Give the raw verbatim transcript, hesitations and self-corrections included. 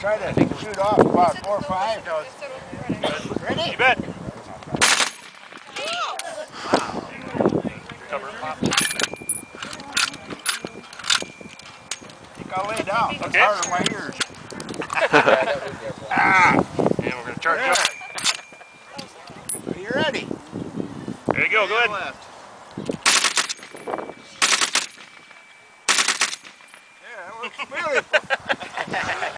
Try to shoot off about four or five. Ready? You bet. Wow. Cover pop. You gotta lay down. It's okay. Harder than my ears. Ah! And we're gonna charge yeah. up. Are you ready? There you go, go ahead. Left. Yeah, that works beautiful.